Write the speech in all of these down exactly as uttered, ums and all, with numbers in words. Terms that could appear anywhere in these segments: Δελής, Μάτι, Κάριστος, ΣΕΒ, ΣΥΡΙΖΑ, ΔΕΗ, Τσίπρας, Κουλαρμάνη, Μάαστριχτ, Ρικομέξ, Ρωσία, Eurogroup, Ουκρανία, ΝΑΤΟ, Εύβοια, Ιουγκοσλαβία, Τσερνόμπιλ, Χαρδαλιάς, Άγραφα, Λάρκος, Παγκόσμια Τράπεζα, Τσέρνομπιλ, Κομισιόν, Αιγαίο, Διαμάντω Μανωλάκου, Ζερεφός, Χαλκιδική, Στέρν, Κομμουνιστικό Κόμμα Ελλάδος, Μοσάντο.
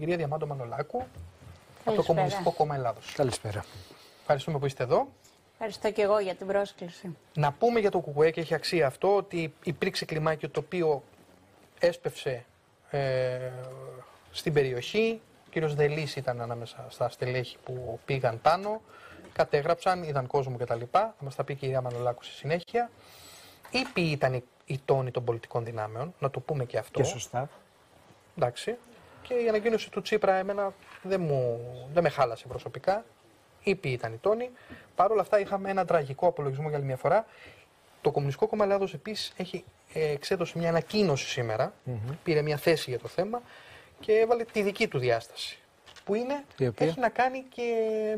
την κυρία Διαμάντω Μανωλάκου από το Κομμουνιστικό Κόμμα Ελλάδος. Καλησπέρα. Ευχαριστούμε που είστε εδώ. Ευχαριστώ και εγώ για την πρόσκληση. Να πούμε για το Κουκουέ, και έχει αξία αυτό, ότι υπήρξε κλιμάκιο το οποίο έσπευσε ε, στην περιοχή. Ο κύριος Δελής ήταν ανάμεσα στα στελέχη που πήγαν πάνω, κατέγραψαν, είδαν κόσμο κτλ. Θα μας τα πει η κυρία Μανωλάκου στη συνέχεια. Ήπιοι ήταν οι τόνοι των πολιτικών δυνάμεων, να το πούμε και αυτό. Και σωστά. Εντάξει. Και η ανακοίνωση του Τσίπρα εμένα δεν, μου, δεν με χάλασε προσωπικά. Ήπιοι ήταν οι τόνοι. Παρ' όλα αυτά είχαμε ένα τραγικό απολογισμό για άλλη μια φορά. Το Κομμουνιστικό Κόμμα Ελλάδος επίσης έχει εξέδωσε μια ανακοίνωση σήμερα, mm-hmm. πήρε μια θέση για το θέμα και έβαλε τη δική του διάσταση, που είναι, οποία... έχει να κάνει και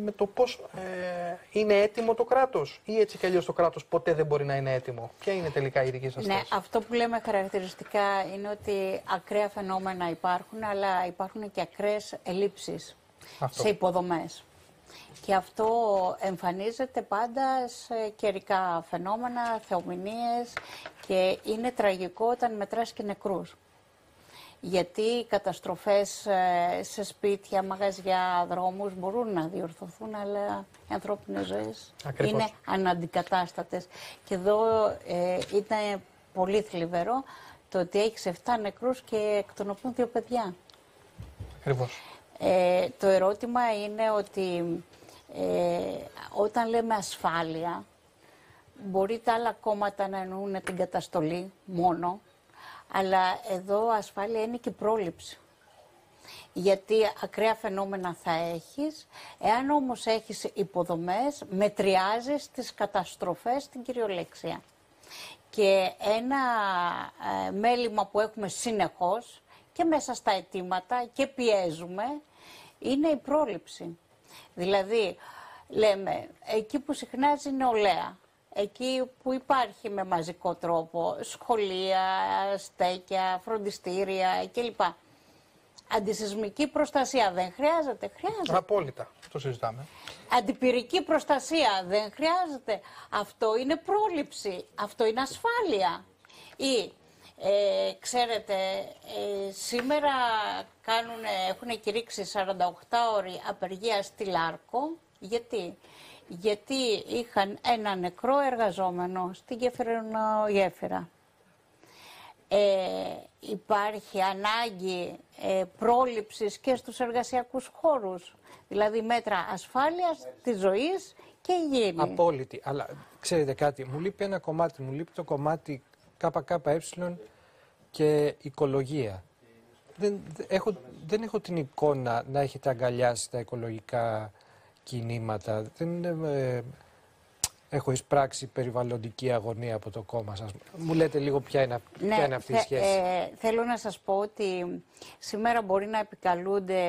με το πώς ε, είναι έτοιμο το κράτος, ή έτσι κι αλλιώς το κράτος ποτέ δεν μπορεί να είναι έτοιμο. Ποια είναι τελικά η δική σας θέση? Ναι, αυτό που λέμε χαρακτηριστικά είναι ότι ακραία φαινόμενα υπάρχουν, αλλά υπάρχουν και ακραίες ελλείψεις αυτό. σε υποδομές. Και αυτό εμφανίζεται πάντα σε καιρικά φαινόμενα, θεομηνίες, και είναι τραγικό όταν μετράς και νεκρούς. Γιατί οι καταστροφές σε σπίτια, μαγαζιά, δρόμους μπορούν να διορθωθούν, αλλά οι ανθρώπινες ζωές Ακριβώς. είναι αναντικατάστατες. Και εδώ ε, ήταν πολύ θλιβερό το ότι έχεις επτά νεκρούς και εκ των οποίων δύο παιδιά. Ακριβώς. Ε, το ερώτημα είναι ότι ε, όταν λέμε ασφάλεια, μπορεί τα άλλα κόμματα να εννοούν την καταστολή μόνο, αλλά εδώ ασφάλεια είναι και πρόληψη. Γιατί ακραία φαινόμενα θα έχεις, εάν όμως έχεις υποδομές, μετριάζεις τις καταστροφές στην κυριολεξία. Και ένα ε, μέλημα που έχουμε συνεχώς και μέσα στα αιτήματα και πιέζουμε, είναι η πρόληψη. Δηλαδή, λέμε, εκεί που συχνάζει νεολαία, εκεί που υπάρχει με μαζικό τρόπο σχολεία, στέκια, φροντιστήρια κλπ. Αντισυσμική προστασία δεν χρειάζεται? Χρειάζεται. Απόλυτα, το συζητάμε. Αντιπυρική προστασία δεν χρειάζεται? Αυτό είναι πρόληψη, αυτό είναι ασφάλεια. Ή, ε, ξέρετε, ε, σήμερα κάνουν, έχουν κηρύξει σαράντα οκτώ ώρες απεργία στη Λάρκο. Γιατί? Γιατί είχαν ένα νεκρό εργαζόμενο στην γέφυρα. Ε, υπάρχει ανάγκη ε, πρόληψης και στους εργασιακούς χώρους. Δηλαδή μέτρα ασφάλειας της ζωής και υγιεινής. Απόλυτη. Αλλά ξέρετε κάτι, μου λείπει ένα κομμάτι. Μου λείπει το κομμάτι ΚΚΕ και οικολογία. Δεν έχω, δεν έχω την εικόνα να έχετε αγκαλιάσει τα οικολογικά κινήματα. Δεν ε, έχω εισπράξει περιβαλλοντική αγωνία από το κόμμα σας. Μου λέτε λίγο ποια είναι, ναι, ποια είναι αυτή θε, η σχέση. Ε, θέλω να σας πω ότι σήμερα μπορεί να επικαλούνται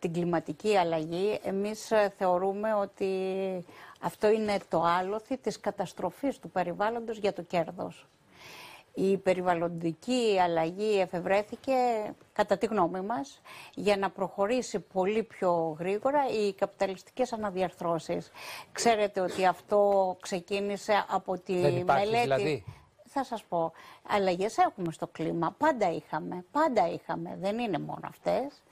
την κλιματική αλλαγή. Εμείς θεωρούμε ότι αυτό είναι το άλοθη της καταστροφής του περιβάλλοντος για το κέρδος. Η περιβαλλοντική αλλαγή εφευρέθηκε, κατά τη γνώμη μας, για να προχωρήσει πολύ πιο γρήγορα οι καπιταλιστικές αναδιαρθρώσεις. Ξέρετε ότι αυτό ξεκίνησε από τη Δεν υπάρχει, μελέτη... Δηλαδή. Θα σας πω, αλλαγές έχουμε στο κλίμα, πάντα είχαμε, πάντα είχαμε, δεν είναι μόνο αυτές.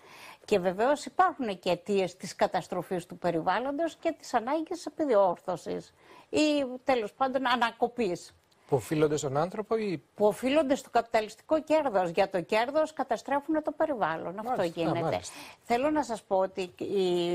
Και βεβαίως υπάρχουν και αιτίες της καταστροφής του περιβάλλοντος και της ανάγκης επιδιόρθωσης ή τέλος πάντων ανακοπής. Που οφείλονται στον άνθρωπο ή... Που οφείλονται στο καπιταλιστικό κέρδος. Για το κέρδος καταστρέφουν το περιβάλλον. Μάλιστα, αυτό γίνεται. Μάλιστα. Θέλω να σας πω ότι η,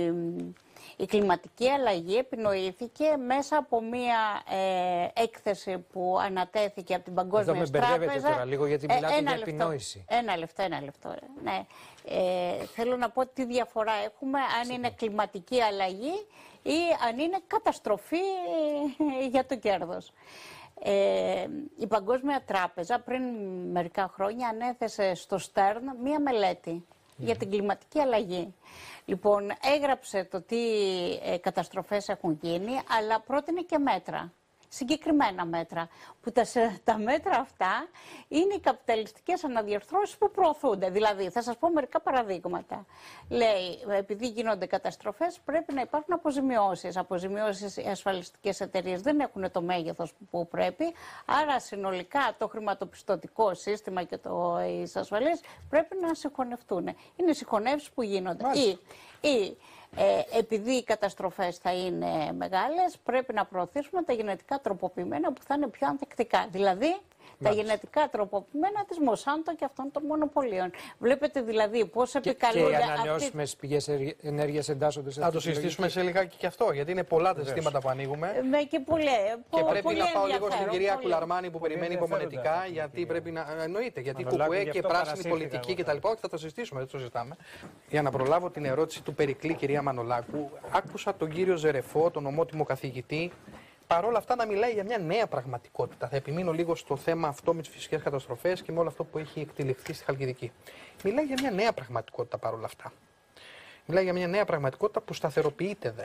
η κλιματική αλλαγή επινοήθηκε μέσα από μία ε, έκθεση που ανατέθηκε από την Παγκόσμια Τράπεζα. Εδώ με μπερδεύετε τώρα λίγο, γιατί μιλάτε ε, για λεπτό, επινόηση. Ένα λεπτό, ένα λεπτό. Ναι. Ε, θέλω να πω τι διαφορά έχουμε, αν Συγνώ. είναι κλιματική αλλαγή ή αν είναι καταστροφή για το κέρδος. Ε, η Παγκόσμια Τράπεζα πριν μερικά χρόνια ανέθεσε στο Στέρν μία μελέτη mm. για την κλιματική αλλαγή. Λοιπόν, έγραψε το τι ε, καταστροφές έχουν γίνει, αλλά πρότεινε και μέτρα. συγκεκριμένα μέτρα. Που τα, τα μέτρα αυτά είναι οι καπιταλιστικές αναδιαρθρώσεις που προωθούνται. Δηλαδή, θα σας πω μερικά παραδείγματα. Λέει, επειδή γίνονται καταστροφές, πρέπει να υπάρχουν αποζημιώσεις. Αποζημιώσεις οι ασφαλιστικές εταιρείες δεν έχουν το μέγεθος που πρέπει. Άρα, συνολικά το χρηματοπιστωτικό σύστημα και οι ασφαλείς πρέπει να συγχωνευτούν. Είναι συγχωνεύσεις που γίνονται. Ή, ή ε, επειδή οι καταστροφές θα είναι μεγάλες, πρέπει να προωθήσουμε τα γενετικά τροποποιημένα που θα είναι πιο ανθεκτικά. Δηλαδή, τα γενετικά τροποποιημένα της Μοσάντο και αυτών των μονοπωλίων. Βλέπετε δηλαδή πώς επικαλούνται. Και οι ανανεώσιμες αυτή... πηγές ενέργειας εντάσσονται σε αυτό. Θα το συζητήσουμε σε λιγάκι και αυτό, γιατί είναι πολλά τα ζητήματα που ανοίγουμε. Ναι, και πολλέ. Και πρέπει πολύ να πάω λίγο στην κυρία πολύ... Κουλαρμάνη που περιμένει υπομονετικά, γιατί πρέπει να. Εννοείται, γιατί κουκουέ και πράσινη πολιτική κτλ. Όχι, θα το συζητήσουμε, δεν το συζητάμε. Για να προλάβω την ερώτηση του Περικλή, κυρία Μανωλάκου, άκουσα τον κύριο Ζερεφό, τον ομότιμο καθηγητή. Παρ' όλα αυτά να μιλάει για μια νέα πραγματικότητα. Θα επιμείνω λίγο στο θέμα αυτό με τις φυσικές καταστροφές και με όλο αυτό που έχει εκτυλιχθεί στη Χαλκιδική. Μιλάει για μια νέα πραγματικότητα παρ' όλα αυτά. Μιλάει για μια νέα πραγματικότητα που σταθεροποιείται δε.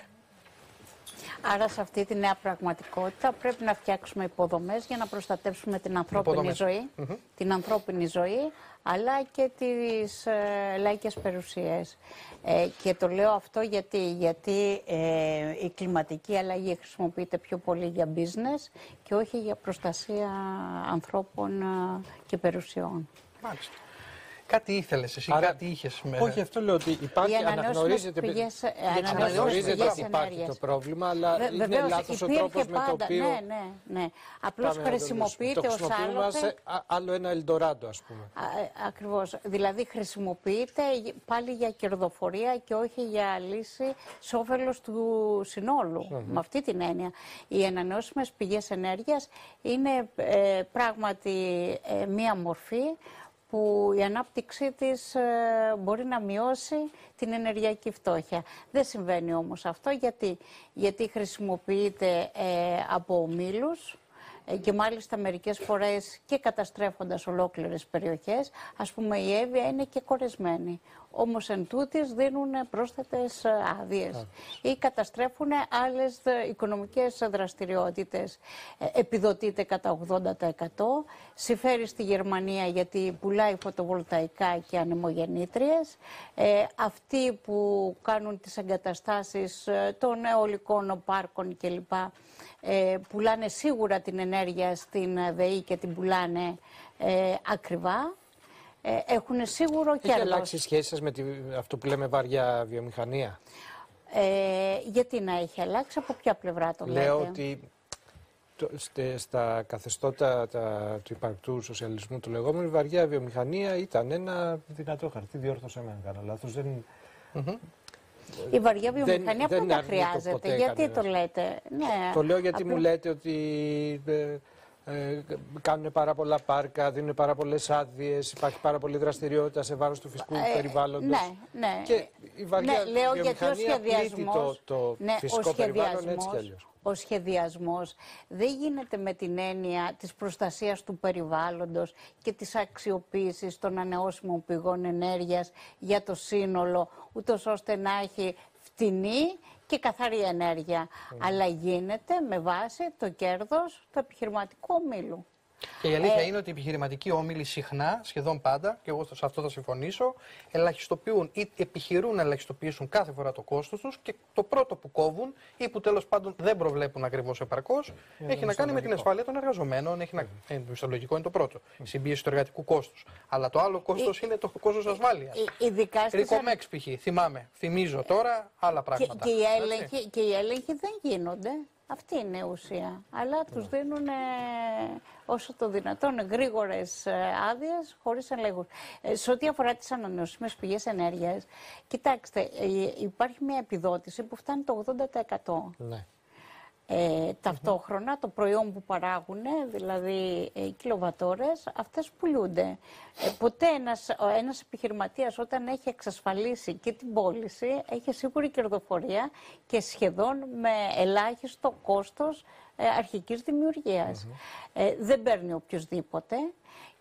Άρα σε αυτή τη νέα πραγματικότητα πρέπει να φτιάξουμε υποδομές για να προστατεύσουμε την ανθρώπινη υποδομές. ζωή, mm-hmm. την ανθρώπινη ζωή, αλλά και τις ε, λαϊκές περιουσίες. Ε, και το λέω αυτό γιατί, γιατί ε, η κλιματική αλλαγή χρησιμοποιείται πιο πολύ για business και όχι για προστασία ανθρώπων ε, και περιουσιών. Μάλιστα. Κάτι ήθελες εσύ, Άρα, κάτι είχες με... Όχι, αυτό λέω ότι υπάρχει, αναγνωρίζεται, πηγές, αναγνωρίζεται ότι υπάρχει το πρόβλημα, αλλά Βε, είναι λάθος ο τρόπος πάντα, με το οποίο... Ναι, ναι, ναι. Απλώς χρησιμοποιείται ως άλλο... Σε άλλο ένα Ελντοράντο, ας πούμε. Α, ακριβώς. Δηλαδή χρησιμοποιείται πάλι για κερδοφορία και όχι για λύση σε όφελος του συνόλου. Mm-hmm. Με αυτή την έννοια. Οι ανανεώσιμες πηγές ενέργειας είναι ε, πράγματι ε, μία μορφή που η ανάπτυξή της μπορεί να μειώσει την ενεργειακή φτώχεια. Δεν συμβαίνει όμως αυτό γιατί, γιατί χρησιμοποιείται από ομίλους και μάλιστα μερικές φορές και καταστρέφοντας ολόκληρες περιοχές. Ας πούμε η Εύβοια είναι και κορεσμένη. Όμως εν τούτης δίνουν πρόσθετες άδειες ή καταστρέφουν άλλες οικονομικές δραστηριότητες. Επιδοτείται κατά ογδόντα τοις εκατό. Συμφέρει στη Γερμανία γιατί πουλάει φωτοβολταϊκά και ανεμογεννήτριες. Ε, αυτοί που κάνουν τις εγκαταστάσεις των αιωλικών πάρκων κλπ. Ε, πουλάνε σίγουρα την ενέργεια στην ΔΕΗ και την πουλάνε ε, ακριβά. Έχουν σίγουρο κέρδος. Έχει αλλάξει η σχέση σας με τη, αυτό που λέμε βαριά βιομηχανία. Ε, γιατί να έχει αλλάξει, από ποια πλευρά το λέτε. Λέω ότι το, στε, στα καθεστώτα τα, του υπαρκτού σοσιαλισμού του λεγόμενου, η βαριά βιομηχανία ήταν ένα δυνατό χαρτί, διόρθωσε με αν κάνω λάθος. Δεν... Mm-hmm. Η βαριά βιομηχανία δεν, πάντα δεν χρειάζεται. Γιατί κανένας. το λέτε. Ναι, το λέω γιατί απλή... μου λέτε ότι... Ε, Ε, κάνουν πάρα πολλά πάρκα, δίνουν πάρα πολλές άδειες, υπάρχει πάρα πολλή δραστηριότητα σε βάρος του φυσικού ε, περιβάλλοντος. Ναι, ναι. Και η βαριά ναι, λέω γιατί ο σχεδιασμός, το, το ναι, φυσικό ο περιβάλλον έτσι κι αλλιώς. Ο σχεδιασμός δεν γίνεται με την έννοια της προστασίας του περιβάλλοντος και της αξιοποίησης των ανανεώσιμων πηγών ενέργειας για το σύνολο, ούτως ώστε να έχει φτηνή και καθαρή ενέργεια, mm. αλλά γίνεται με βάση το κέρδος του επιχειρηματικού ομίλου. Και η αλήθεια ε... είναι ότι οι επιχειρηματικοί όμιλοι συχνά, σχεδόν πάντα, και εγώ σε αυτό θα συμφωνήσω, ελαχιστοποιούν ή επιχειρούν να ελαχιστοποιήσουν κάθε φορά το κόστος τους και το πρώτο που κόβουν ή που τέλος πάντων δεν προβλέπουν ακριβώς επαρκώς έχει να κάνει λογικό. με την ασφάλεια των εργαζομένων. Έχει να... ε, στο λογικό είναι το πρώτο. Η συμπίεση του εργατικού κόστους. Αλλά το άλλο κόστος ε... είναι το κόστος ασφάλειας. Ρικομέξ π.χ. Θυμάμαι, θυμίζω τώρα άλλα πράγματα. Και, και, οι, έλεγχοι, και οι έλεγχοι δεν γίνονται. Αυτή είναι η ουσία. Αλλά τους δίνουν ε, όσο το δυνατόν γρήγορες ε, άδειες χωρίς ελέγχους. Ε, σε ό,τι αφορά τις ανανεώσιμες πηγές ενέργειας, κοιτάξτε, ε, υπάρχει μια επιδότηση που φτάνει το ογδόντα τοις εκατό. Ναι. Ε, ταυτόχρονα το προϊόν που παράγουν, δηλαδή οι κιλοβατόρες, αυτές πουλούνται. Ε, ποτέ ένας, ένας επιχειρηματίας όταν έχει εξασφαλίσει και την πώληση, έχει σίγουρη κερδοφορία και σχεδόν με ελάχιστο κόστος ε, αρχικής δημιουργίας. Mm-hmm. Ε, δεν παίρνει οποιοδήποτε.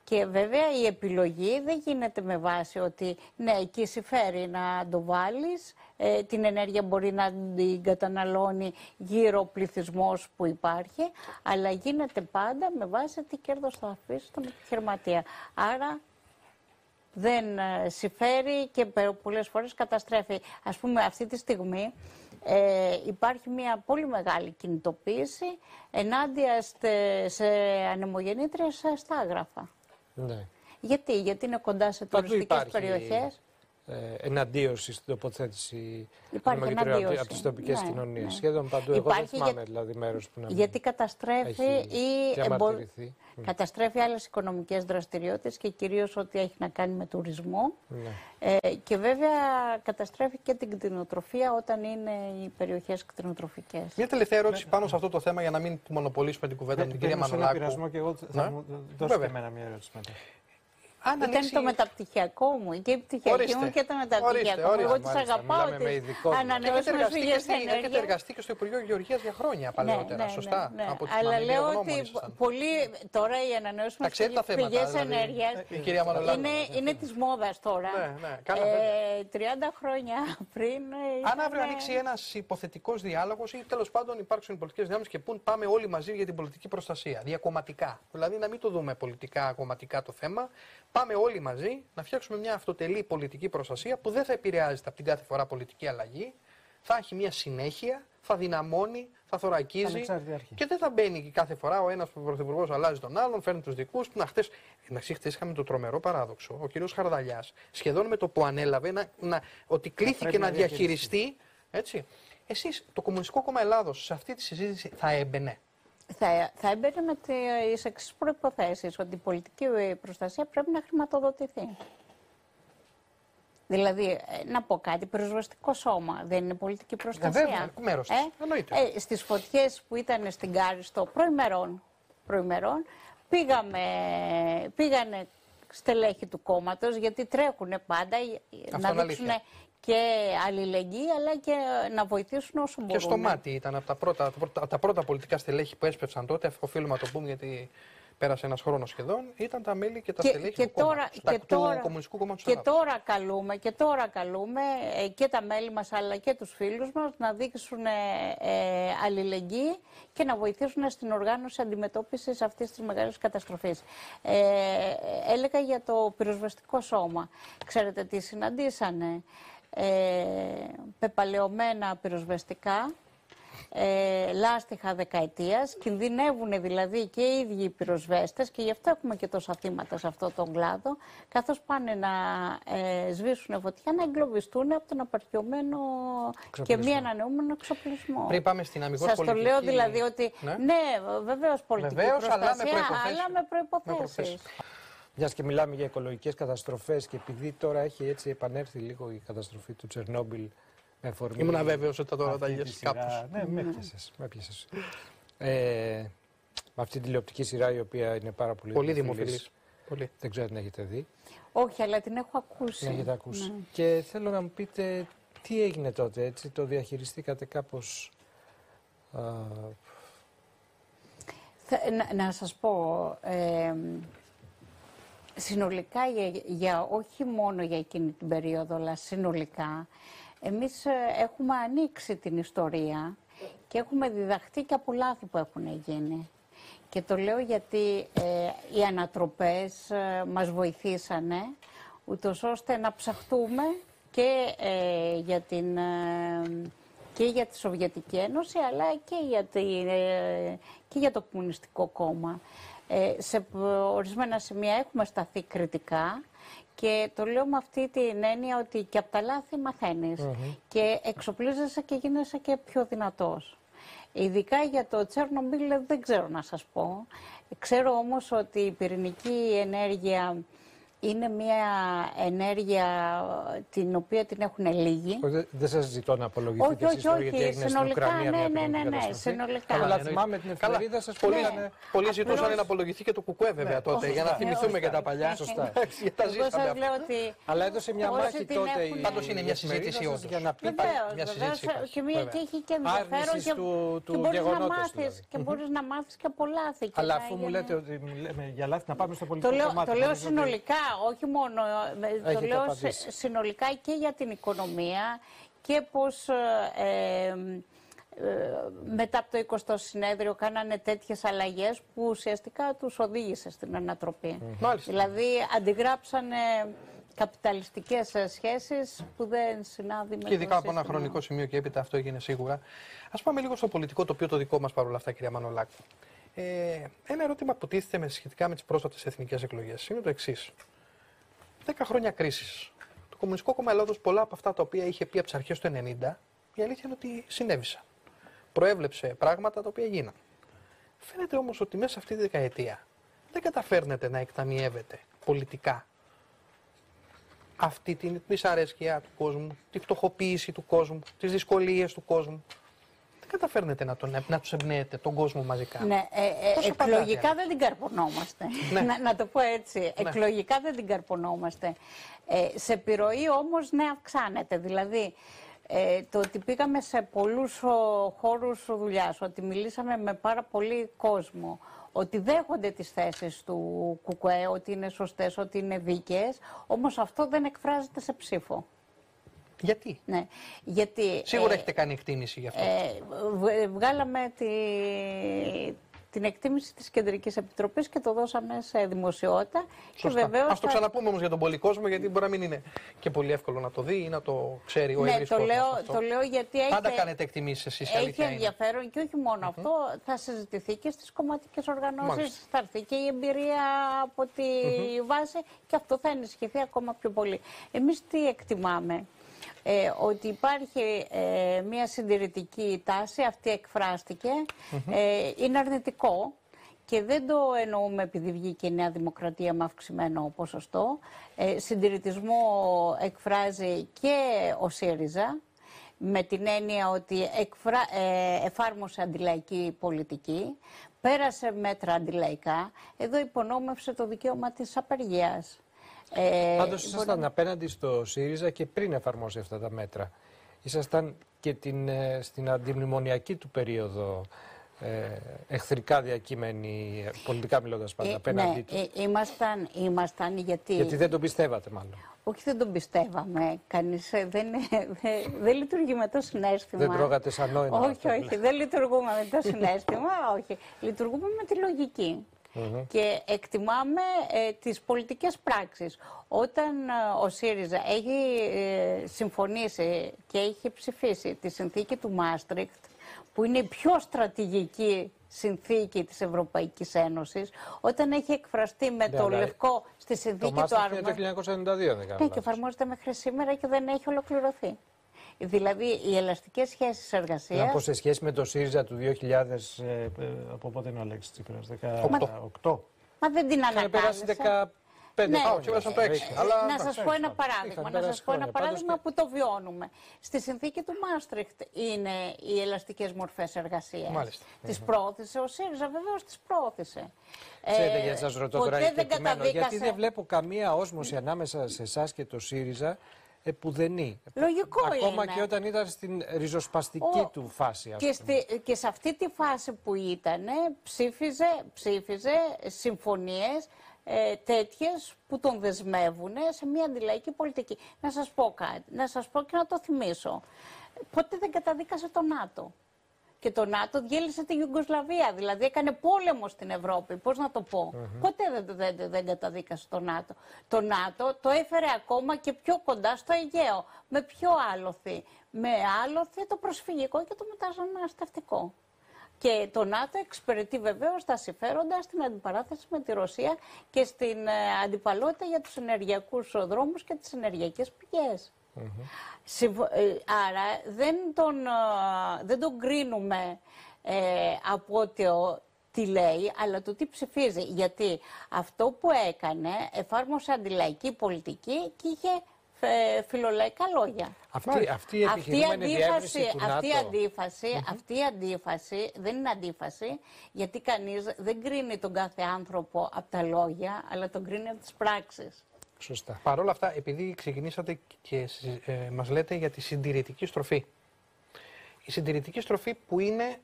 Και βέβαια η επιλογή δεν γίνεται με βάση ότι ναι, εκεί συμφέρει να το βάλεις, ε, την ενέργεια μπορεί να την καταναλώνει γύρω ο πληθυσμός που υπάρχει, αλλά γίνεται πάντα με βάση τι κέρδος θα αφήσει τον επιχειρηματία. Άρα δεν συμφέρει και πολλές φορές καταστρέφει. Ας πούμε αυτή τη στιγμή ε, υπάρχει μια πολύ μεγάλη κινητοποίηση ενάντια στε, σε ανεμογεννήτριες στα Άγραφα. Ναι. Γιατί, γιατί είναι κοντά σε τουριστικές περιοχές. Ε, εναντίωση στην τοποθέτηση ανεμογεννήτριων από τις τοπικές ναι, κοινωνίες. Ναι. Σχεδόν παντού. Υπάρχει, εγώ δεν θυμάμαι για... δηλαδή μέρος που να μην γιατί καταστρέφει ή εμπο... καταστρέφει άλλες οικονομικές δραστηριότητες και κυρίως ό,τι έχει να κάνει με τουρισμό. Ναι. Ε, και βέβαια καταστρέφει και την κτηνοτροφία όταν είναι οι περιοχές κτηνοτροφικές. Μια τελευταία ερώτηση ναι. πάνω σε αυτό το θέμα για να μην μονοπολίσουμε την κουβέντα ναι, με την κυρία Μανωλάκου. Πειρασμό και εγώ θα ναι. μου δώσω και εμένα μια ερώτηση μετά. Αν ήταν ανοίξει... το μεταπτυχιακό μου και η πτυχιακή μου και το μεταπτυχιακό μου. Εγώ τις αγαπάω τις ανανεώσιμες πηγές ενέργειας. Έχετε εργαστεί και στο Υπουργείο Γεωργίας για χρόνια παλαιότερα, ναι, ναι, σωστά. Ναι, ναι. Από τις αλλά λέω ότι πολλοί τώρα οι ανανεώσιμες πηγές ενέργειας είναι της μόδας τώρα. τριάντα χρόνια πριν. Αν αύριο ανοίξει ένας υποθετικός διάλογος ή τέλος πάντων υπάρξουν πολιτικές δυνάμεις και πούν πάμε όλοι μαζί για την πολιτική προστασία, διακομματικά. Δηλαδή να μην το δούμε πολιτικά κομματικά το θέμα. Πάμε όλοι μαζί να φτιάξουμε μια αυτοτελή πολιτική προστασία που δεν θα επηρεάζεται από την κάθε φορά πολιτική αλλαγή, θα έχει μια συνέχεια, θα δυναμώνει, θα θωρακίζει και δεν θα μπαίνει κάθε φορά ο ένας πρωθυπουργός αλλάζει τον άλλον, φέρνει τους δικούς του. Χτες, χτες είχαμε το τρομερό παράδοξο, ο κύριος Χαρδαλιάς σχεδόν με το που ανέλαβε να, να, ότι κλήθηκε να, να διαχειριστεί. Έτσι. Εσείς, το Κομμουνιστικό Κόμμα Ελλάδος, σε αυτή τη συζήτηση θα έμπαινε. Θα, θα έμπαινε με τις εξής προϋποθέσεις, ότι η πολιτική προστασία πρέπει να χρηματοδοτηθεί. Δηλαδή, να πω κάτι, πυροσβεστικό σώμα δεν είναι πολιτική προστασία. Βέβαια, μέρος της. Ε, ε, στις φωτιές που ήταν στην Κάριστο προημερών, προημερών πήγαμε, πήγανε στελέχη του κόμματος, γιατί τρέχουν πάντα αυτό να δείξουν... αλήθεια. Και αλληλεγγύη, αλλά και να βοηθήσουν όσο μπορούν. Και στο Μάτι ήταν από τα πρώτα, τα πρώτα, τα πρώτα πολιτικά στελέχη που έσπευσαν τότε. Οφείλουμε να το πούμε, γιατί πέρασε ένας χρόνος σχεδόν. Ήταν τα μέλη και τα και, στελέχη και του, τώρα, κόμματος, και τα, τώρα, του Κομμουνιστικού Κόμματος. Και τώρα καλούμε, και τώρα καλούμε ε, και τα μέλη μας, αλλά και τους φίλους μας να δείξουν ε, ε, αλληλεγγύη και να βοηθήσουν στην οργάνωση αντιμετώπισης αυτής της μεγάλης καταστροφής. Ε, έλεγα για το πυροσβεστικό σώμα. Ξέρετε τι συναντήσανε. Ε, πεπαλαιωμένα πυροσβεστικά, ε, λάστιχα δεκαετίας, κινδυνεύουν δηλαδή και οι ίδιοι οι πυροσβέστες και γι' αυτό έχουμε και τόσα θύματα σε αυτόν τον κλάδο, καθώς πάνε να ε, σβήσουν φωτιά, να εγκλωβιστούν από τον απαρχιωμένο και μη ανανεούμενο εξοπλισμό. Πριν πάμε στην αμυγός σας πολιτική... το λέω δηλαδή ότι ναι, ναι βεβαίως πολιτική βεβαίως, προστασία, αλλά με προϋποθέσεις. Μιας και μιλάμε για οικολογικές καταστροφές και επειδή τώρα έχει έτσι επανέλθει λίγο η καταστροφή του Τσερνόμπιλ με αφορμή... Ήμουν βέβαιος ότι τώρα θα λιώσει κάπως. Ναι, με έπιασες, με έπιασες. Ε, με αυτή τη τηλεοπτική σειρά η οποία είναι πάρα πολύ, πολύ δημοφιλής. Πολύ. Δεν ξέρω αν έχετε δει. Όχι, αλλά την έχω ακούσει. Την έχετε ακούσει. Ναι. Και θέλω να μου πείτε τι έγινε τότε, έτσι, το διαχειριστήκατε κάπως... Α, θα, να, να σας πω... Ε, συνολικά, για, για, όχι μόνο για εκείνη την περίοδο, αλλά συνολικά, εμείς έχουμε ανοίξει την ιστορία και έχουμε διδαχτεί και από λάθη που έχουν γίνει. Και το λέω γιατί ε, οι ανατροπές ε, μας βοηθήσανε, ούτως ώστε να ψαχτούμε και, ε, για την, ε, και για τη Σοβιετική Ένωση, αλλά και για, τη, ε, και για το Κομμουνιστικό Κόμμα. Ε, σε ορισμένα σημεία έχουμε σταθεί κριτικά και το λέω με αυτή την έννοια ότι και από τα λάθη μαθαίνεις mm-hmm. και εξοπλίζεσαι και γίνεσαι και πιο δυνατός. Ειδικά για το Τσέρνομπιλ δεν ξέρω να σας πω. Ξέρω όμως ότι η πυρηνική ενέργεια είναι μια ενέργεια την οποία την έχουν λίγοι. Δεν δε σας ζητώ να απολογηθείτε εσείς τώρα, γιατί έγινε στην Ουκρανία ναι, μια ναι, ναι, ναι, συνολικά. Αλλά θυμάμαι την εφημερίδα σας. Πολλοί, ναι. πολλοί Απλώς... ζητούσαν να απολογηθεί και το ΚΚΕ βέβαια ναι. τότε, όχι, για να θυμηθούμε και τα παλιά. Σωστά. Αλλά έδωσε μια μάχη τότε η Πάντως είναι μια συζήτηση όντως. Βεβαίως. Και έχει και ενδιαφέρον και μπορείς να μάθεις και πολλά. Αλλά αφού μου λέτε ότι μιλάμε για λάθη, να πάμε στο πολιτικό κομμάτι. Το λέω συνολικά, όχι μόνο. Το λέω συνολικά και για την οικονομία και πως μετά από το εικοστό συνέδριο κάνανε τέτοιες αλλαγές που ουσιαστικά τους οδήγησε στην ανατροπή. Δηλαδή αντιγράψανε καπιταλιστικές σχέσεις που δεν συνάδει με. Και ειδικά από ένα χρονικό σημείο και έπειτα αυτό έγινε σίγουρα. Ας πάμε λίγο στο πολιτικό τοπίο το δικό μας παρόλα αυτά, κυρία Μανωλάκου. Ε, ένα ερώτημα που τίθεται με, σχετικά με τις πρόσφατες εθνικές εκλογές είναι το εξής. Δέκα χρόνια κρίσης. Το Κομμουνιστικό Κόμμα Ελλάδος, πολλά από αυτά τα οποία είχε πει από τις αρχές του ενενήντα, η αλήθεια είναι ότι συνέβησαν. Προέβλεψε πράγματα τα οποία γίναν. Φαίνεται όμως ότι μέσα αυτή τη δεκαετία δεν καταφέρνετε να εκταμιεύετε πολιτικά αυτή την δυσαρέσκεια του κόσμου, τη φτωχοποίηση του κόσμου, τις δυσκολίες του κόσμου. Δεν καταφέρνετε να, τον, να τους εμπνέετε τον κόσμο μαζικά. Ναι, ε, ε, εκλογικά πατάτε, δεν την καρπονόμαστε. Ναι. Να, να το πω έτσι. Ναι. Εκλογικά δεν την καρπονόμαστε. Ε, σε επιρροή όμως ναι αυξάνεται. Δηλαδή ε, το ότι πήγαμε σε πολλούς χώρους δουλειάς, ότι μιλήσαμε με πάρα πολύ κόσμο, ότι δέχονται τις θέσεις του ΚΚΕ, ότι είναι σωστές, ότι είναι δίκαιες, όμως αυτό δεν εκφράζεται σε ψήφο. Γιατί? Ναι, γιατί σίγουρα ε, έχετε κάνει εκτίμηση γι' αυτό. Ε, βγάλαμε τη, την εκτίμηση της Κεντρικής Επιτροπής και το δώσαμε σε δημοσιότητα. Σωστά. Και βεβαίως ας το ξαναπούμε όμως για τον πολυκόσμο, γιατί μπορεί να μην είναι και πολύ εύκολο να το δει ή να το ξέρει ο ευρύς κόσμος. Ναι, το λέω, το λέω γιατί έχετε, πάντα κάνετε εκτιμήσεις εσείς. Έχει ενδιαφέρον είναι. Και όχι μόνο mm-hmm. αυτό, θα συζητηθεί και στις κομματικές οργανώσεις, μάλιστα. Θα έρθει και η εμπειρία από τη mm-hmm. βάση και αυτό θα ενισχυθεί ακόμα πιο πολύ. Εμείς τι εκτιμάμε? Ε, ότι υπάρχει ε, μια συντηρητική τάση, αυτή εκφράστηκε, mm-hmm. ε, είναι αρνητικό και δεν το εννοούμε επειδή βγήκε η Νέα Δημοκρατία με αυξημένο ποσοστό. Ε, συντηρητισμό εκφράζει και ο ΣΥΡΙΖΑ με την έννοια ότι εκφρα... ε, εφάρμοσε αντιλαϊκή πολιτική, πέρασε μέτρα αντιλαϊκά, εδώ υπονόμευσε το δικαίωμα της απεργίας. Ε, Πάντως ήσασταν μπορεί... απέναντι στο ΣΥΡΙΖΑ και πριν εφαρμόσει αυτά τα μέτρα. Ήσασταν και την, στην αντιμνημονιακή του περίοδο ε, εχθρικά διακείμενοι, πολιτικά μιλώντας πάντα, ε, απέναντι ναι, του. Ε, ήμασταν, ήμασταν γιατί... γιατί δεν τον πιστεύατε μάλλον. Όχι, δεν τον πιστεύαμε. Κανείς δεν, δεν, δεν λειτουργεί με το συνέστημα. Δεν τρώγατε σαν νόημα. Όχι, όχι, δεν λειτουργούμε με το συνέστημα, όχι. Λειτουργούμε με τη λογική. Mm-hmm. Και εκτιμάμε ε, τις πολιτικές πράξεις. Όταν ε, ο ΣΥΡΙΖΑ έχει ε, συμφωνήσει και έχει ψηφίσει τη συνθήκη του Μάαστριχτ, που είναι η πιο στρατηγική συνθήκη της Ευρωπαϊκής Ένωσης, όταν έχει εκφραστεί με ναι, το λευκό στη συνθήκη το του Άρμα... Το το χίλια εννιακόσια ενενήντα δύο δεν κάνω λάθος. Ναι, και εφαρμόζεται μέχρι σήμερα και δεν έχει ολοκληρωθεί. Δηλαδή οι ελαστικές σχέσεις εργασίας. Να πω σε σχέση με το ΣΥΡΙΖΑ του δύο χιλιάδες, ε, από πότε είναι ο Αλέξης Τσίπρας, δεκαοκτώ. Μα δεν την ανακάλυψα. δεκαπέντε, ναι. Ά, το έξι, αλλά... Να σας πω ένα παράδειγμα, να σας πω ένα παράδειγμα που το βιώνουμε. Στη συνθήκη του Μάαστριχτ είναι οι ελαστικές μορφές εργασίας. Μάλιστα. Τις πρόωθησε ο ΣΥΡΙΖΑ, βεβαίως τις πρόωθησε. Ξέρετε, για να σας ρωτώ τώρα, γιατί δεν βλέπω καμία όσμωση ανάμεσα σε εσάς και το ΣΥΡΙΖΑ. Επουδενή. Λογικό ακόμα είναι. Ακόμα και όταν ήταν στην ριζοσπαστική Ο... του φάση. Και, στη... και σε αυτή τη φάση που ήταν, ψήφιζε, ψήφιζε συμφωνίες ε, τέτοιες που τον δεσμεύουν σε μια αντιλαϊκή πολιτική. Να σας πω κάτι, να σας πω και να το θυμίσω. Ποτέ δεν καταδίκασε το ΝΑΤΟ. Και το ΝΑΤΟ διέλυσε τη Ιουγκοσλαβία, δηλαδή έκανε πόλεμο στην Ευρώπη, πώς να το πω. Mm-hmm. Ποτέ δεν, δεν, δεν καταδίκασε το ΝΑΤΟ. Το ΝΑΤΟ το έφερε ακόμα και πιο κοντά στο Αιγαίο. Με ποιο άλοθη? Με άλοθη το προσφυγικό και το μεταναστευτικό. Και το ΝΑΤΟ εξυπηρετεί βεβαίως τα συμφέροντα στην αντιπαράθεση με τη Ρωσία και στην αντιπαλότητα για τους ενεργειακούς δρόμους και τις ενεργειακές πηγές. Mm-hmm. Άρα δεν τον, δεν τον κρίνουμε ε, από ότι ο, τι λέει, αλλά το τι ψηφίζει. Γιατί αυτό που έκανε εφάρμοσε αντιλαϊκή πολιτική και είχε φιλολαϊκά λόγια. Αυτή, αυτή η επιχειρούμενη διεύρυνση του ΝΑΤΟ. Αυτή η αντίφαση δεν είναι αντίφαση, γιατί κανείς δεν κρίνει τον κάθε άνθρωπο από τα λόγια, αλλά τον κρίνει από τις πράξεις. Σωστά. Παρ' όλα αυτά, επειδή ξεκινήσατε και ε, μας λέτε για τη συντηρητική στροφή. Η συντηρητική στροφή που είναι,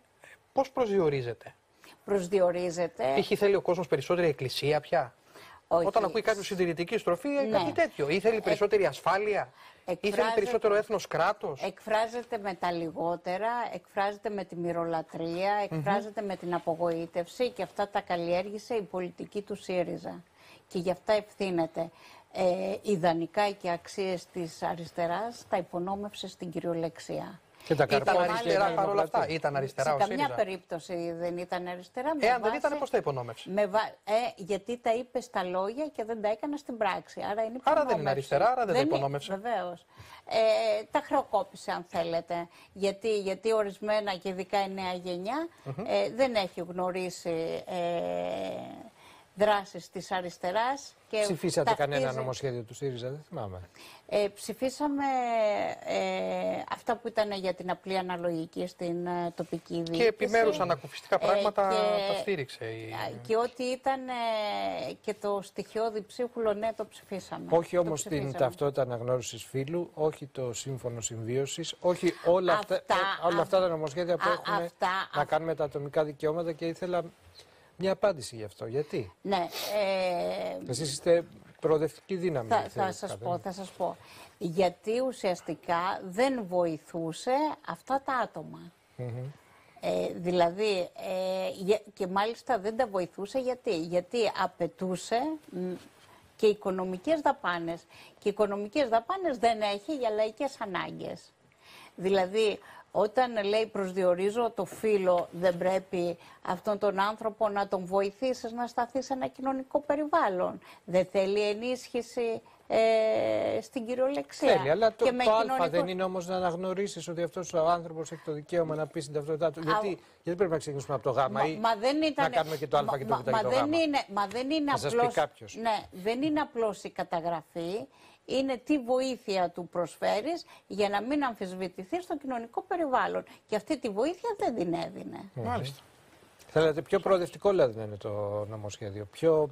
πώς προσδιορίζεται. Προσδιορίζεται. Π.χ. θέλει ο κόσμος περισσότερη εκκλησία πια. Όχι. Όταν ακούει κάποιο συντηρητική στροφή, ναι, κάτι τέτοιο. Ή θέλει περισσότερη ασφάλεια, ή θέλει περισσότερο έθνος κράτος. Εκφράζεται με τα λιγότερα, εκφράζεται με τη μυρολατρεία, εκφράζεται mm-hmm. με την απογοήτευση, και αυτά τα καλλιέργησε η πολιτική του ΣΥΡΙΖΑ. Και γι' αυτά ευθύνεται. Ε, ιδανικά και αξίες της αριστεράς τα υπονόμευσε στην κυριολεξία. Και τα ήταν αριστερά παρόλα αυτά. Ήταν αριστερά σε καμιά περίπτωση δεν ήταν αριστερά. Ε, αν δεν ήταν, πώς τα υπονόμευσε. Με βα... ε, γιατί τα είπε στα λόγια και δεν τα έκανε στην πράξη. Άρα, είναι άρα δεν είναι αριστερά, άρα δεν, δεν τα υπονόμευσε. Βεβαίως. Ε, τα χρεοκόπησε, αν θέλετε. Γιατί, γιατί ορισμένα, και ειδικά η νέα γενιά, mm-hmm. ε, δεν έχει γνωρίσει ε, δράσεις της αριστεράς. Και ψηφίσατε ταυτίζει... κανένα νομοσχέδιο του ΣΥΡΙΖΑ, δεν θυμάμαι. Ε, ψηφίσαμε ε, αυτά που ήταν για την απλή αναλογική στην ε, τοπική διοίκηση. Και επιμέρους ανακουφιστικά πράγματα ε, και, τα στήριξε. Η... Και ό,τι ήταν ε, και το στοιχειώδη ψίχουλο, ναι, το ψηφίσαμε. Όχι όμως την ταυτότητα αναγνώρισης φύλου, όχι το σύμφωνο συμβίωσης, όχι όλα αυτά, αυτά, ό, όλα αυτά α, τα νομοσχέδια που α, έχουμε αυτά, να α, κάνουμε τα ατομικά δικαιώματα, και ήθελα... μια απάντηση γι' αυτό. Γιατί. Ναι. Ε, Εσείς είστε προοδευτική δύναμη. Θα, θα σας πω, θα σας πω. Γιατί ουσιαστικά δεν βοηθούσε αυτά τα άτομα. Mm-hmm. Ε, δηλαδή, ε, και μάλιστα δεν τα βοηθούσε γιατί. Γιατί απαιτούσε και οικονομικές δαπάνες. Και οικονομικές δαπάνες δεν έχει για λαϊκές ανάγκες. Δηλαδή... Όταν λέει προσδιορίζω το φύλο, δεν πρέπει αυτόν τον άνθρωπο να τον βοηθήσεις να σταθεί σε ένα κοινωνικό περιβάλλον. Δεν θέλει ενίσχυση ε, στην κυριολεξία. Θέλει, αλλά το, το κοινωνικό... α δεν είναι όμως να αναγνωρίσεις ότι αυτός ο άνθρωπος έχει το δικαίωμα να πει στην ταυτότητά του. Γιατί, α... γιατί πρέπει να ξεκινήσουμε από το γ μα, ή μα δεν ήταν... να κάνουμε και το α και το β και το γ. Μα δεν είναι, απλώς... ναι, δεν είναι απλώς η καταγραφή. Είναι τι βοήθεια του προσφέρεις για να μην αμφισβητηθεί στο κοινωνικό περιβάλλον. Και αυτή τη βοήθεια δεν την έδινε. Μάλιστα. Θέλετε πιο προοδευτικό, δηλαδή, να είναι το νομοσχέδιο. Πιο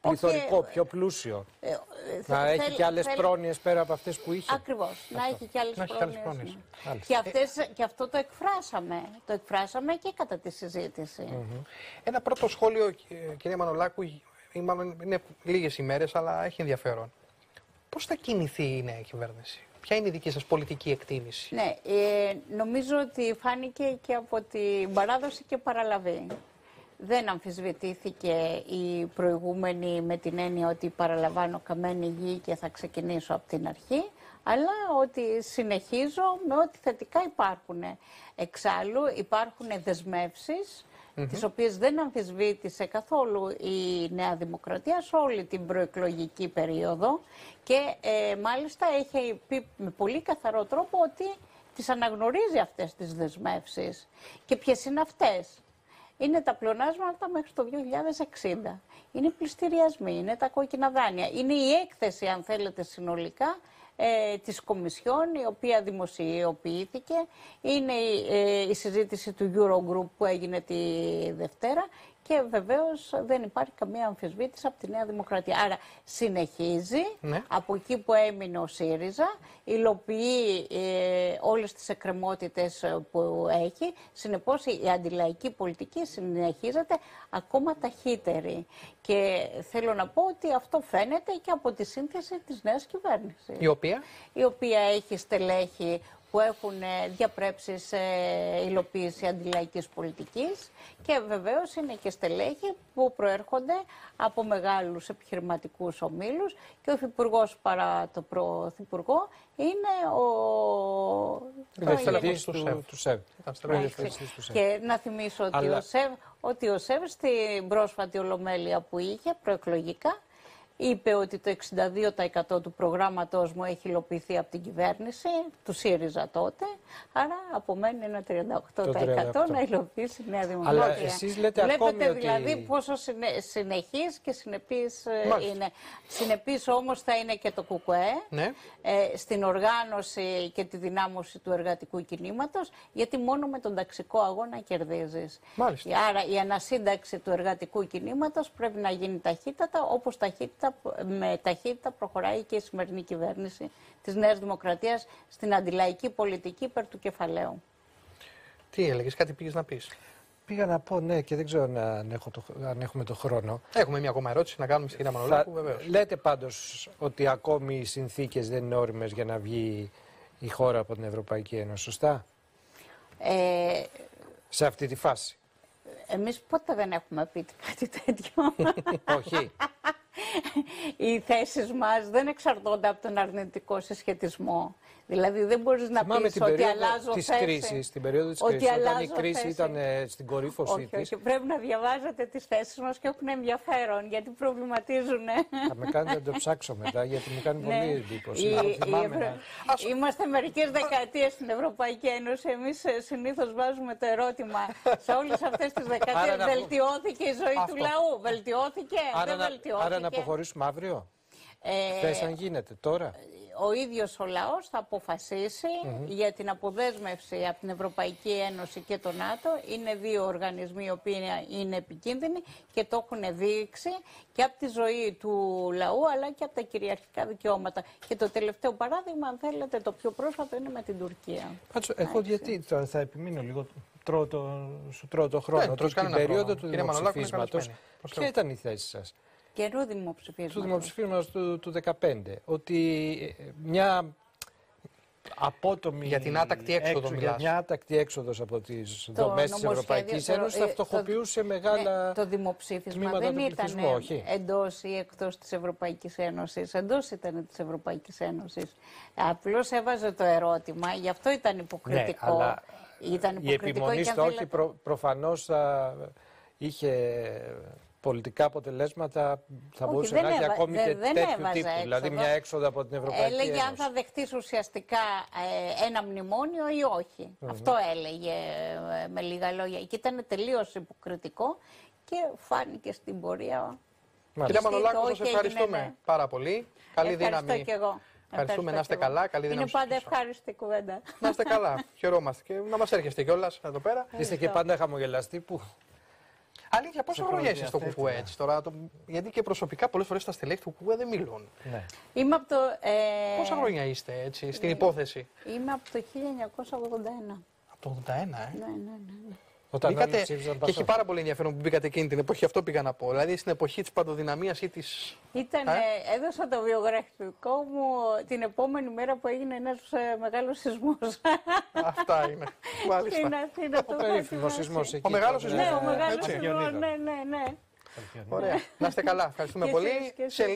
πληθωρικό, okay. πιο πλούσιο. Ε, ε, να θέλ, έχει και άλλες θέλ... πρόνοιες πέρα από αυτές που είχε. Ακριβώς. Αυτό. Να έχει και άλλες πρόνοιες. πρόνοιες. Ναι. Και, αυτές, ε... και αυτό το εκφράσαμε. Το εκφράσαμε και κατά τη συζήτηση. Mm-hmm. Ένα πρώτο σχόλιο, κυρία Μανωλάκου, είναι λίγες ημέρες, αλλά έχει ενδιαφέρον. Πώς θα κινηθεί η νέα κυβέρνηση, ποια είναι η δική σας πολιτική εκτίμηση? Ναι, ε, νομίζω ότι φάνηκε και από την παράδοση και παραλαβή. Δεν αμφισβητήθηκε η προηγούμενη με την έννοια ότι παραλαμβάνω καμένη γη και θα ξεκινήσω από την αρχή, αλλά ότι συνεχίζω με ό,τι θετικά υπάρχουν. Εξάλλου υπάρχουν δεσμεύσεις, mm-hmm. τις οποίες δεν αμφισβήτησε καθόλου η Νέα Δημοκρατία σε όλη την προεκλογική περίοδο, και ε, μάλιστα έχει πει με πολύ καθαρό τρόπο ότι τις αναγνωρίζει αυτές τις δεσμεύσεις. Και ποιες είναι αυτές? Είναι τα πλεονάσματα μέχρι το δύο χιλιάδες εξήντα. Είναι οι πληστηριασμοί, είναι τα κόκκινα δάνεια, είναι η έκθεση, αν θέλετε, συνολικά ε, της Κομισιόν, η οποία δημοσιοποιήθηκε, είναι η, ε, η συζήτηση του Eurogroup που έγινε τη Δευτέρα, και βεβαίως δεν υπάρχει καμία αμφισβήτηση από τη Νέα Δημοκρατία. Άρα συνεχίζει ναι. από εκεί που έμεινε ο ΣΥΡΙΖΑ, υλοποιεί ε, όλες τις εκκρεμότητες που έχει, συνεπώς η αντιλαϊκή πολιτική συνεχίζεται ακόμα ταχύτερη. Και θέλω να πω ότι αυτό φαίνεται και από τη σύνθεση της νέας κυβέρνησης. Η οποία? Η οποία έχει στελέχη που έχουν διαπρέψει σε υλοποίηση αντιλαϊκής πολιτικής, και βεβαίως είναι και στελέχη που προέρχονται από μεγάλους επιχειρηματικούς ομίλους, και ο υφυπουργός παρά το πρωθυπουργό είναι ο... διευθυντής του ΣΕΒ. Και να θυμίσω ότι, Αλλά... ο ΣΕΒ, ότι ο ΣΕΒ στην πρόσφατη ολομέλεια που είχε προεκλογικά είπε ότι το εξήντα δύο τοις εκατό του προγράμματός μου έχει υλοποιηθεί από την κυβέρνηση, του ΣΥΡΙΖΑ τότε, άρα απομένει ένα τριάντα οκτώ τοις εκατό να υλοποιήσει η Νέα Δημοκρατία. Αλλά εσείς λέτε Βλέπετε ακόμη ότι... δηλαδή πόσο συνεχής και συνεπής είναι. Συνεπής όμως θα είναι και το ΚΚΕ, ναι. ε, στην οργάνωση και τη δυνάμωση του εργατικού κινήματος, γιατί μόνο με τον ταξικό αγώνα κερδίζεις. Μάλιστα. Άρα η ανασύνταξη του εργατικού κινήματος πρέπει να γίνει ταχύτατα, όπως ταχύτατα με ταχύτητα προχωράει και η σημερινή κυβέρνηση της Νέας Δημοκρατίας στην αντιλαϊκή πολιτική υπέρ του κεφαλαίου. Τι έλεγες, κάτι πήγες να πεις? Πήγα να πω ναι και δεν ξέρω αν, έχω το, αν έχουμε το χρόνο. Έχουμε μια ακόμα ερώτηση να κάνουμε στην κυρία Μανωλάκου, βεβαίως. Λέτε πάντως ότι ακόμη οι συνθήκες δεν είναι όριμες για να βγει η χώρα από την Ευρωπαϊκή Ένωση, σωστά? Ε... Σε αυτή τη φάση. Εμείς πότε δεν έχουμε πει κάτι τέτοιο. Όχι. Οι θέσεις μας δεν εξαρτώνται από τον αρνητικό συσχετισμό. Δηλαδή δεν μπορείς να Θυμάμαι πεις ότι αλλάζω της θέση. Κρίσης, την περίοδο της κρίσης, όταν η κρίση θέση. ήταν ε, στην κορύφωσή της. Όχι, όχι, πρέπει να διαβάζετε τις θέσεις μας και έχουν ενδιαφέρον, γιατί προβληματίζουν. Θα με κάνετε να το ψάξω μετά, γιατί μου κάνει πολύ εντύπωση. Η, η, Ευρω... Είμαστε μερικές δεκαετίες στην Ευρωπαϊκή Ένωση. Εμείς συνήθως βάζουμε το ερώτημα σε όλες αυτές τις δεκαετίες. Βελτιώθηκε η ζωή του λαού? Βελτιώθηκε, δεν βελτιώθηκε? Άρα να αποχωρήσουμε αύριο? Θες αν γίνεται τώρα? Ο ίδιος ο λαός θα αποφασίσει mm-hmm. για την αποδέσμευση από την Ευρωπαϊκή Ένωση και το ΝΑΤΟ. Είναι δύο οργανισμοί οι οποίοι είναι επικίνδυνοι και το έχουν δείξει και από τη ζωή του λαού αλλά και από τα κυριαρχικά δικαιώματα. Και το τελευταίο παράδειγμα, αν θέλετε, το πιο πρόσφατο είναι με την Τουρκία. Πάτσο, εγώ γιατί τώρα θα επιμείνω λίγο, τρώω το, σου τρώω το χρόνο, ναι, την περίοδο του δημοψηφίσματος. Ποια ήταν η θέση σας? Καιρού δημοψηφίσματος. Του δημοψηφίσματος του, του δεκαπέντε. Ότι μια απότομη για την άτακτη έξοδο, έξοδο, μια άτακτη έξοδος από τις δομές της Ευρωπαϊκής Ένωσης θα φτωχοποιούσε το, μεγάλα ναι, το δημοψήφισμα δεν ήταν εντός ή εκτός της Ευρωπαϊκής Ένωσης. Εντός ήταν της Ευρωπαϊκής Ένωσης. Απλώς έβαζε το ερώτημα, γι' αυτό ήταν υποκριτικό. Ναι, αλλά ήταν υποκριτικό η επιμονή στο όχι προ, προφανώς θα είχε... Πολιτικά αποτελέσματα θα Όχι, μπορούσε να έχει έβα... ακόμη δεν, και δεν τέτοιου τύπου, έξοδο. Δηλαδή μια έξοδο από την Ευρωπαϊκή Ένωση. Έλεγε αν θα δεχτείς ουσιαστικά ε, ένα μνημόνιο ή όχι. Mm-hmm. Αυτό έλεγε ε, με λίγα λόγια. Και ήταν τελείως υποκριτικό και φάνηκε στην πορεία. Κυρία Μανωλάκου, σας ευχαριστούμε έγινε... πάρα πολύ. Καλή δύναμη. Και εγώ. Ευχαριστούμε, να είστε καλά. Καλή δύναμη. Είναι πάντα ευχάριστη κουβέντα. Να είστε καλά, χαιρόμαστε και να μας έρχεστε κιόλας εδώ πέρα. Είστε και πάντα χαμογελαστοί που... Αλήθεια, πόσο χρόνια είσαι στο ΚΚΕ έτσι τώρα? Το... Γιατί και προσωπικά πολλές φορές τα στελέχη του ΚΚΕ δεν μιλούν. Ναι. Είμαι από το. Ε... Πόσα χρόνια είστε έτσι στην είμαι... υπόθεση? Είμαι από το χίλια εννιακόσια ογδόντα ένα. Από το ογδόντα ένα, ε? Ναι, ναι, ναι. Όταν μπήκατε... Και έχει πάρα πολύ ενδιαφέρον που μπήκατε εκείνη την εποχή, αυτό πήγα να πω. Δηλαδή στην εποχή της παντοδυναμίας ή της. Ήταν, ε? Έδωσα το βιογραφικό μου την επόμενη μέρα που έγινε ένας μεγάλος σεισμός. Αυτά είναι. Μάλιστα. Στην Αθήνα, το περίφημο σεισμός εκεί. Ο μεγάλος σεισμός. Ναι, ο μεγάλος σεισμός. Ναι, ναι, ναι. Ωραία. Να είστε καλά. Ευχαριστούμε πολύ.